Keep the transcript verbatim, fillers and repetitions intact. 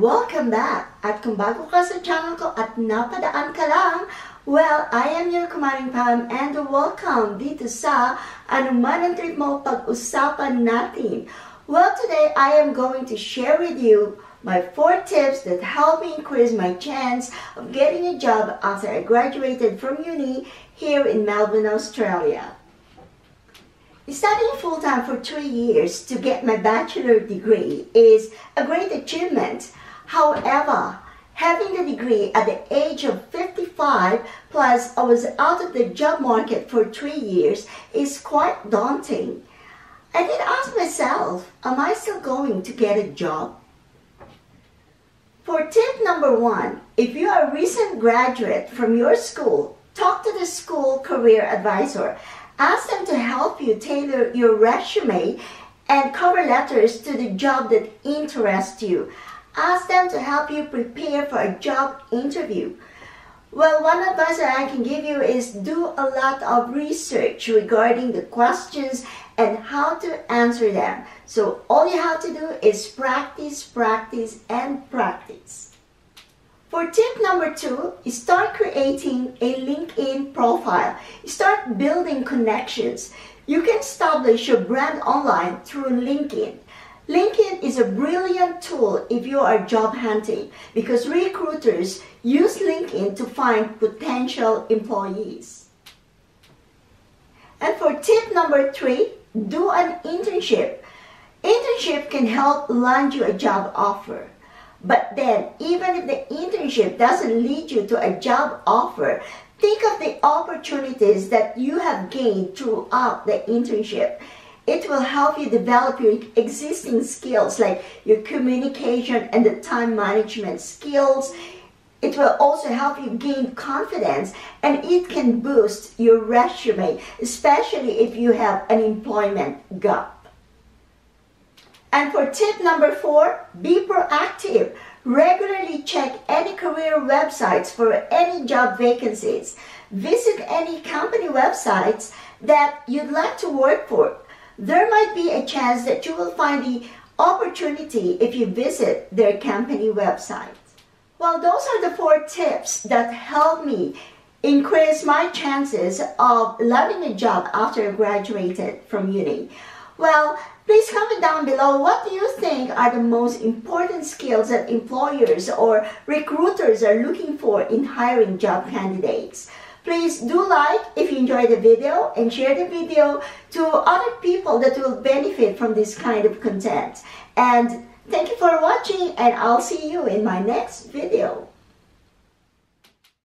welcome back! At kung bago ka sa channel ko at napadaan ka lang, well, I am your Kumareng Pam and welcome dito sa Anuman ang Trip Mo Pag-Usapan Natin. Well, today I am going to share with you my four tips that helped me increase my chance of getting a job after I graduated from uni here in Melbourne, Australia. Studying full-time for three years to get my bachelor's degree is a great achievement. However, having the degree at the age of fifty-five, plus I was out of the job market for three years, is quite daunting. I did ask myself, am I still going to get a job? For tip number one, if you are a recent graduate from your school, talk to the school career advisor. Ask them to help you tailor your resume and cover letters to the job that interests you. Ask them to help you prepare for a job interview. Well, one advice that I can give you is do a lot of research regarding the questions and how to answer them. So all you have to do is practice, practice, and practice. For tip number two, start creating a LinkedIn profile. Start building connections. You can establish your brand online through LinkedIn. LinkedIn is a brilliant tool if you are job hunting because recruiters use LinkedIn to find potential employees. And for tip number three, do an internship. Internship can help land you a job offer. But then, even if the internship doesn't lead you to a job offer, think of the opportunities that you have gained throughout the internship. It will help you develop your existing skills like your communication and the time management skills. It will also help you gain confidence and it can boost your resume, especially if you have an employment gap. And for tip number four, be proactive. Regularly check any career websites for any job vacancies. Visit any company websites that you'd like to work for. There might be a chance that you will find the opportunity if you visit their company website. Well, those are the four tips that helped me increase my chances of landing a job after I graduated from uni. Well, please comment down below, what do you think are the most important skills that employers or recruiters are looking for in hiring job candidates? Please do like if you enjoyed the video and share the video to other people that will benefit from this kind of content. And thank you for watching and I'll see you in my next video.